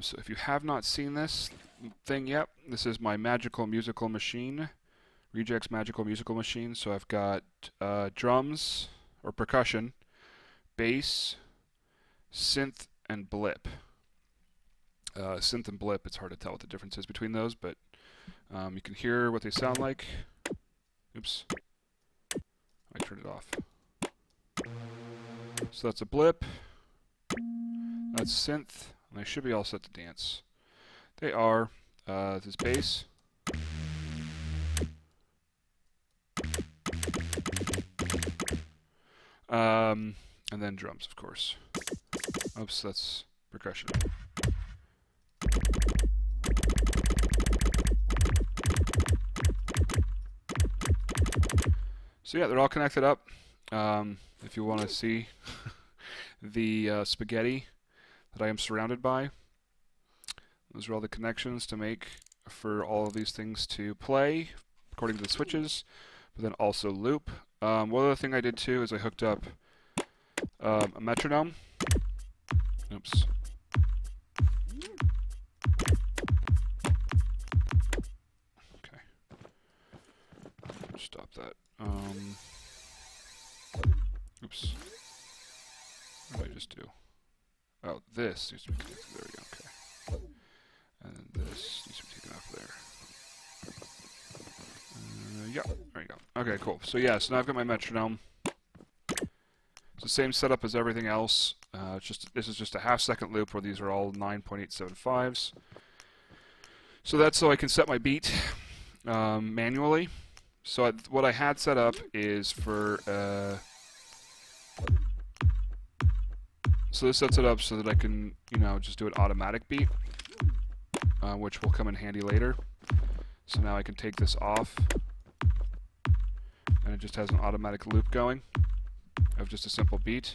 So if you have not seen this thing yet, this is my Magical Musical Machine, Reject's Magical Musical Machine. So I've got drums, or percussion, bass, synth, and blip. Synth and blip, it's hard to tell what the difference is between those, but you can hear what they sound like. Oops, I turned it off. So that's a blip, that's synth, and they should be all set to dance. They are, this is bass, and then drums, of course. Oops, that's percussion. So yeah, they're all connected up. If you want to see the spaghetti that I am surrounded by, those are all the connections to make for all of these things to play according to the switches, but then also loop. One other thing I did too is I hooked up a metronome. Oops. Okay. Stop that. Oops. What did I just do? Oh, this needs to be connected. There we go. Okay. And then this needs to be taken off there. Yeah. There you go. Okay, cool. So yeah, so now I've got my metronome. It's the same setup as everything else. It's just this is just a half-second loop where these are all 9.875s. So that's so I can set my beat manually. So what I had set up is for so this sets it up so that I can, you know, just do an automatic beat, which will come in handy later. So now I can take this off, and it just has an automatic loop going of just a simple beat.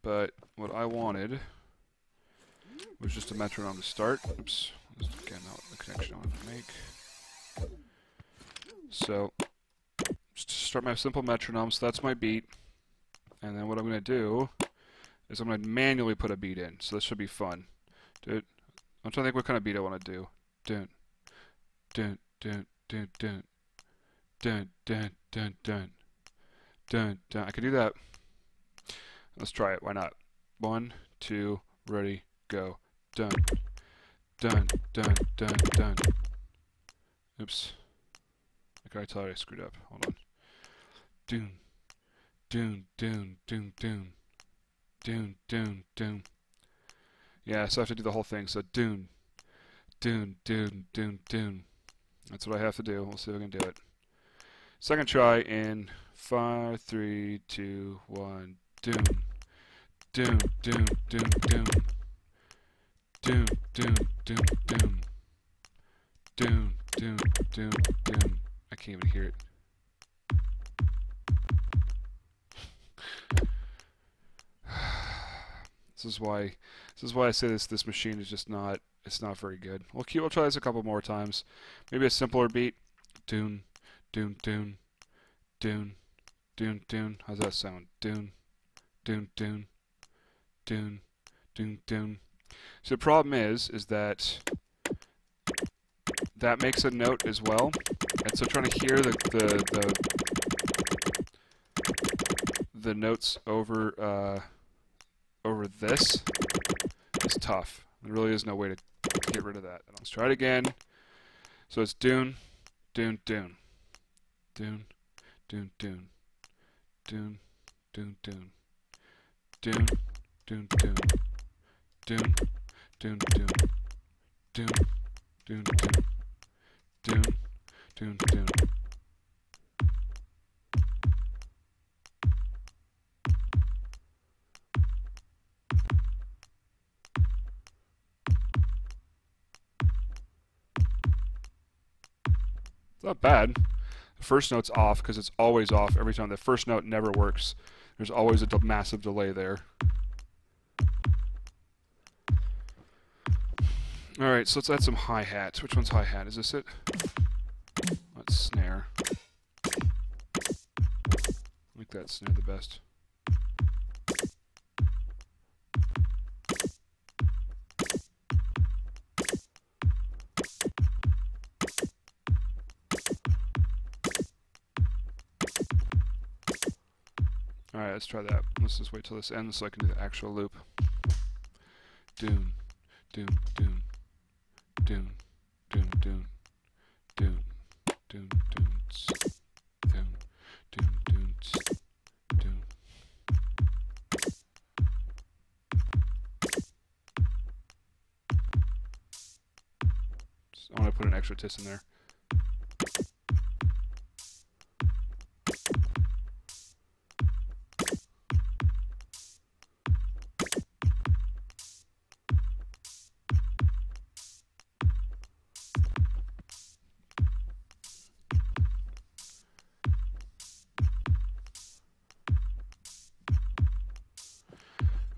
But what I wanted was just a metronome to start. Oops. Again, not the connection I wanted to make. So, just to start my simple metronome, so that's my beat. And then what I'm going to do is I'm going to manually put a beat in. So this should be fun. Dude, I'm trying to think what kind of beat I want to do. Dun, dun, dun, dun, dun, dun, dun, dun, dun, dun, dun. I can do that. Let's try it. Why not? 1, 2, ready, go. Dun. Dun, dun, dun, dun. Oops. I can tell I screwed up. Hold on. Doom. Doom, doom, doom, doom. Doom, doom, doom. Yeah, so I have to do the whole thing. So, doom. Doom, doom, doom, doom. That's what I have to do. We'll see if I can do it. Second try in 5, 3, 2, 1. Doom. Doom, doom, doom, doom. Doom, doom, doom, doom. Doom, doom, doom, doom. I can't even hear it. This is why I say this machine is just not, it's not very good. We'll try this a couple more times. Maybe a simpler beat. Doom, doom, doom, doom, doom, doom. How's that sound? Doom, doom, doom, doom, doom, doom. So the problem is that that makes a note as well, and so trying to hear the notes over over this is tough. There really is no way to get rid of that. Let's try it again. So it's doon, doon, doon, doon, doon, doon, doon, doon, doon, doon, doon, doon. Doom, doom, doom, doom, doom, doom, doom, doom. It's not bad. The first note's off because it's always off every time. The first note never works. There's always a massive delay there. Alright, so let's add some hi-hats. Which one's hi-hat? Is this it? That's snare. I like that snare the best. let's try that. Let's just wait till this ends so I can do the actual loop. Doom, doom, doom, doom, doom, doom, doom, doom, doom, doom, doom, doom, doom. I want to put an extra tis in there.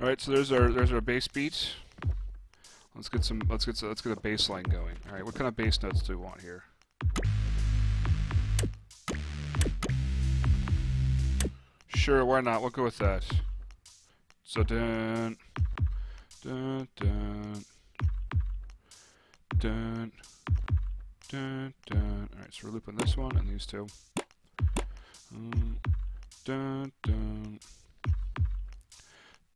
All right, so there's our bass beat. Let's get a bass line going. All right, what kind of bass notes do we want here? Sure, why not? We'll go with that. So dun dun dun dun dun dun. All right, so we're looping this one and these two. Dun dun.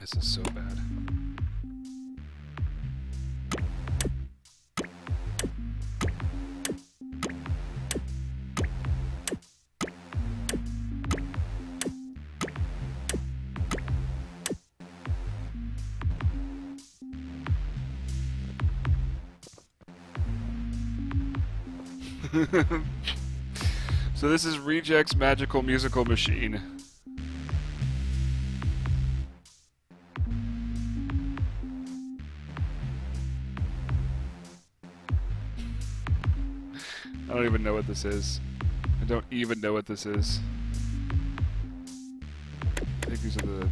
This is so bad. So this is Reject's Magical Musical Machine. I don't even know what this is. I don't even know what this is. I think these are the...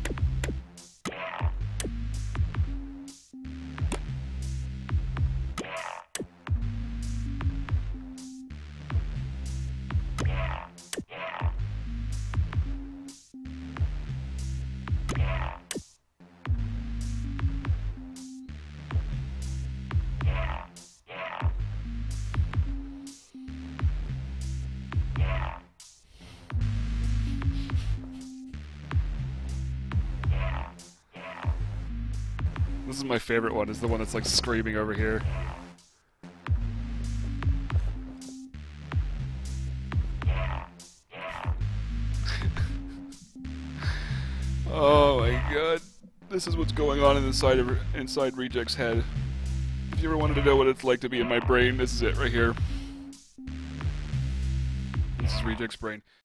This is my favorite one, is the one that's like screaming over here. Oh my god. This is what's going on inside Reject's head. If you ever wanted to know what it's like to be in my brain, this is it right here. This is Reject's brain.